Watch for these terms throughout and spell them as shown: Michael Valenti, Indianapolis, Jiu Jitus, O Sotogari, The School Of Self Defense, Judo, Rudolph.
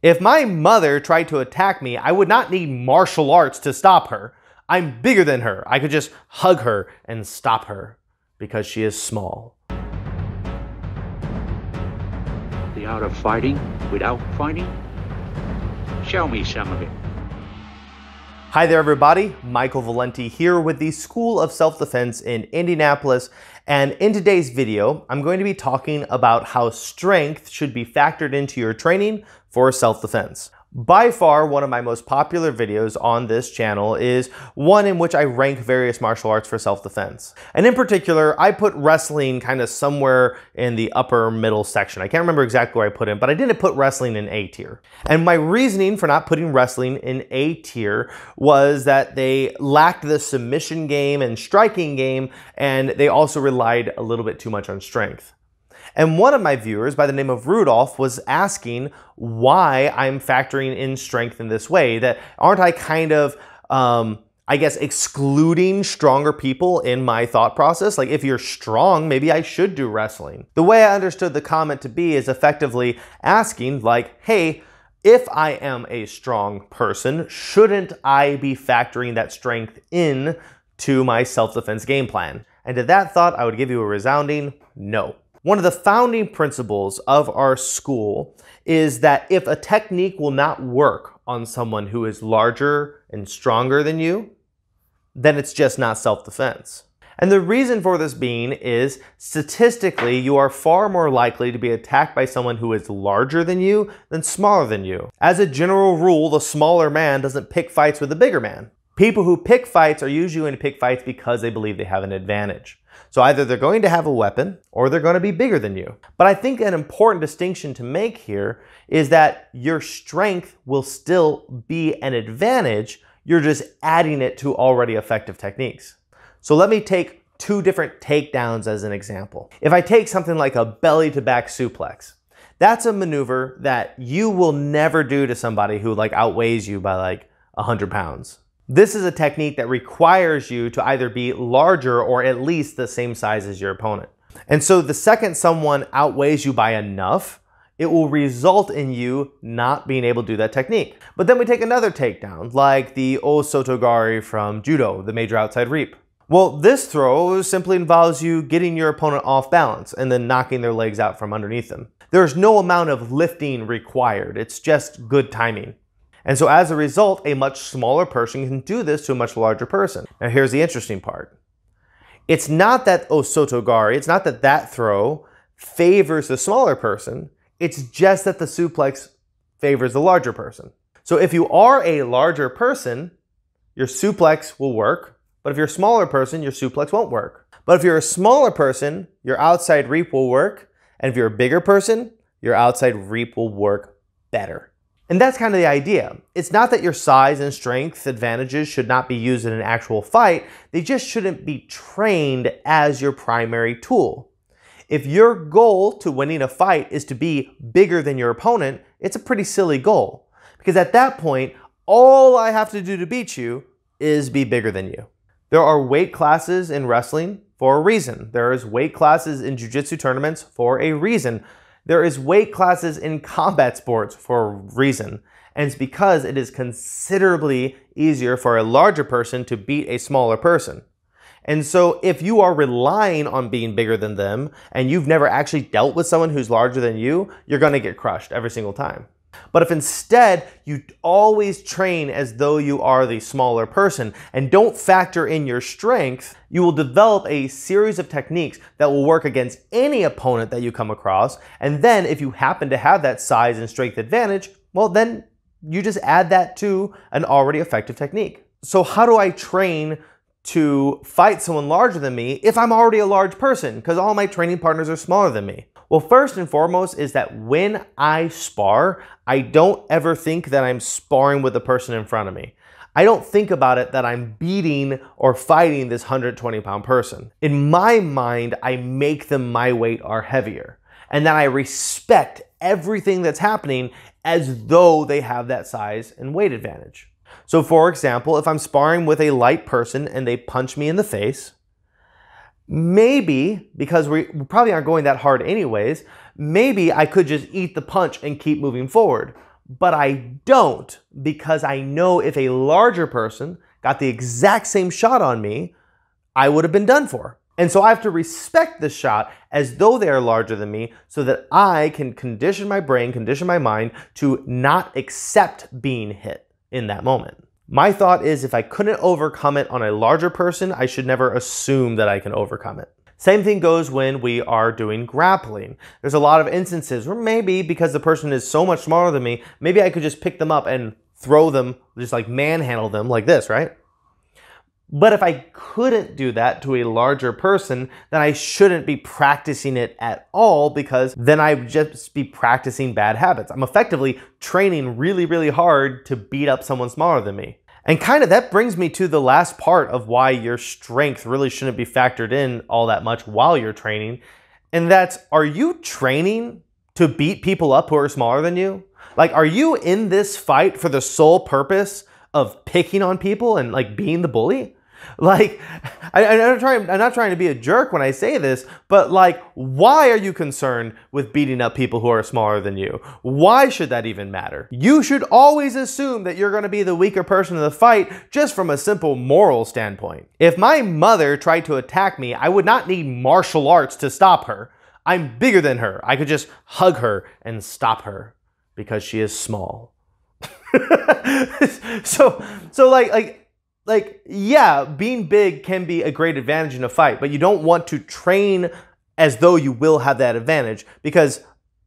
If my mother tried to attack me, I would not need martial arts to stop her. I'm bigger than her. I could just hug her and stop her because she is small. The art of fighting without fighting? Show me some of it. Hi there everybody, Michael Valenti here with the School of Self Defense in Indianapolis. And in today's video, I'm going to be talking about how strength should be factored into your training for self-defense. By far, one of my most popular videos on this channel is one in which I rank various martial arts for self-defense. And in particular, I put wrestling kind of somewhere in the upper middle section. I can't remember exactly where I put it, but I didn't put wrestling in A tier. And my reasoning for not putting wrestling in A tier was that they lacked the submission game and striking game, and they also relied a little bit too much on strength. And one of my viewers by the name of Rudolph was asking why I'm factoring in strength in this way, that aren't I kind of, I guess, excluding stronger people in my thought process? Like if you're strong, maybe I should do wrestling. The way I understood the comment to be is effectively asking like, hey, if I am a strong person, shouldn't I be factoring that strength in to my self-defense game plan? And to that thought, I would give you a resounding no. One of the founding principles of our school is that if a technique will not work on someone who is larger and stronger than you, then it's just not self-defense. And the reason for this being is statistically, you are far more likely to be attacked by someone who is larger than you than smaller than you. As a general rule, the smaller man doesn't pick fights with the bigger man. People who pick fights are usually going to pick fights because they believe they have an advantage. So either they're going to have a weapon or they're going to be bigger than you. But I think an important distinction to make here is that your strength will still be an advantage. You're just adding it to already effective techniques. So let me take two different takedowns as an example. If I take something like a belly-to-back suplex, that's a maneuver that you will never do to somebody who like outweighs you by like 100 pounds. This is a technique that requires you to either be larger or at least the same size as your opponent. And so the second someone outweighs you by enough, it will result in you not being able to do that technique. But then we take another takedown, like the O Sotogari from Judo, the major outside reap. Well, this throw simply involves you getting your opponent off balance and then knocking their legs out from underneath them. There's no amount of lifting required. It's just good timing. And so as a result, a much smaller person can do this to a much larger person. Now here's the interesting part. It's not that O Sotogari, it's not that that throw favors the smaller person, it's just that the suplex favors the larger person. So if you are a larger person, your suplex will work, but if you're a smaller person, your suplex won't work. But if you're a smaller person, your outside reap will work, and if you're a bigger person, your outside reap will work better. And that's kind of the idea. It's not that your size and strength advantages should not be used in an actual fight. They just shouldn't be trained as your primary tool. If your goal to winning a fight is to be bigger than your opponent, it's a pretty silly goal. Because at that point, all I have to do to beat you is be bigger than you. There are weight classes in wrestling for a reason. There is weight classes in jiu-jitsu tournaments for a reason. There is weight classes in combat sports for a reason, and it's because it is considerably easier for a larger person to beat a smaller person. And so if you are relying on being bigger than them and you've never actually dealt with someone who's larger than you, you're going to get crushed every single time. But if instead you always train as though you are the smaller person and don't factor in your strength, you will develop a series of techniques that will work against any opponent that you come across. And then if you happen to have that size and strength advantage, well, then you just add that to an already effective technique. So how do I train to fight someone larger than me if I'm already a large person? Because all my training partners are smaller than me. Well, first and foremost is that when I spar, I don't ever think that I'm sparring with the person in front of me. I don't think about it that I'm beating or fighting this 120-pound person. In my mind, I make them my weight or heavier. And then I respect everything that's happening as though they have that size and weight advantage. So for example, if I'm sparring with a light person and they punch me in the face, maybe, because we probably aren't going that hard anyways, maybe I could just eat the punch and keep moving forward. but I don't, because I know if a larger person got the exact same shot on me, I would have been done for. And so I have to respect the shot as though they are larger than me so that I can condition my brain, condition my mind to not accept being hit in that moment. My thought is if I couldn't overcome it on a larger person, I should never assume that I can overcome it. Same thing goes when we are doing grappling. There's a lot of instances where maybe because the person is so much smaller than me, maybe I could just pick them up and throw them, just like manhandle them like this, right? But if I couldn't do that to a larger person, then I shouldn't be practicing it at all, because then I would just be practicing bad habits. I'm effectively training really, really hard to beat up someone smaller than me. And kind of that brings me to the last part of why your strength really shouldn't be factored in all that much while you're training. And that's, are you training to beat people up who are smaller than you? Like, are you in this fight for the sole purpose of picking on people and like being the bully? Like, I'm not trying to be a jerk when I say this, but like, why are you concerned with beating up people who are smaller than you? Why should that even matter? You should always assume that you're going to be the weaker person in the fight just from a simple moral standpoint. If my mother tried to attack me, I would not need martial arts to stop her. I'm bigger than her. I could just hug her and stop her because she is small. So yeah, being big can be a great advantage in a fight, but you don't want to train as though you will have that advantage, because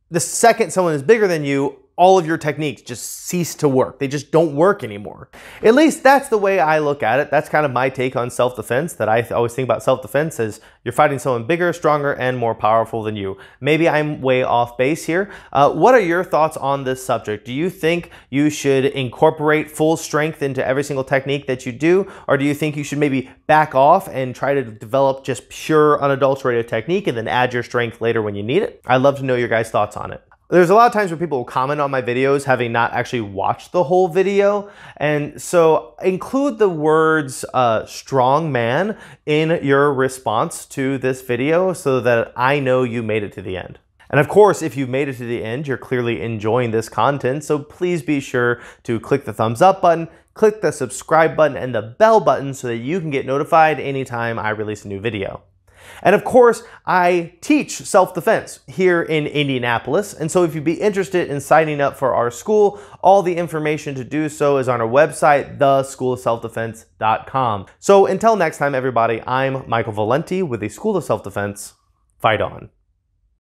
the second someone is bigger than you, all of your techniques just cease to work. They just don't work anymore. At least that's the way I look at it. That's kind of my take on self-defense, that I always think about self-defense as you're fighting someone bigger, stronger, and more powerful than you. Maybe I'm way off base here. What are your thoughts on this subject? Do you think you should incorporate full strength into every single technique that you do? Or do you think you should maybe back off and try to develop just pure unadulterated technique and then add your strength later when you need it? I'd love to know your guys' thoughts on it. There's a lot of times where people will comment on my videos having not actually watched the whole video. And so include the words strong man in your response to this video so that I know you made it to the end. And of course, if you've made it to the end, you're clearly enjoying this content. So please be sure to click the thumbs up button, click the subscribe button and the bell button so that you can get notified anytime I release a new video. And of course, I teach self-defense here in Indianapolis. And so if you'd be interested in signing up for our school, all the information to do so is on our website, theschoolofselfdefense.com. So until next time, everybody, I'm Michael Valenti with the School of Self-Defense. Fight on.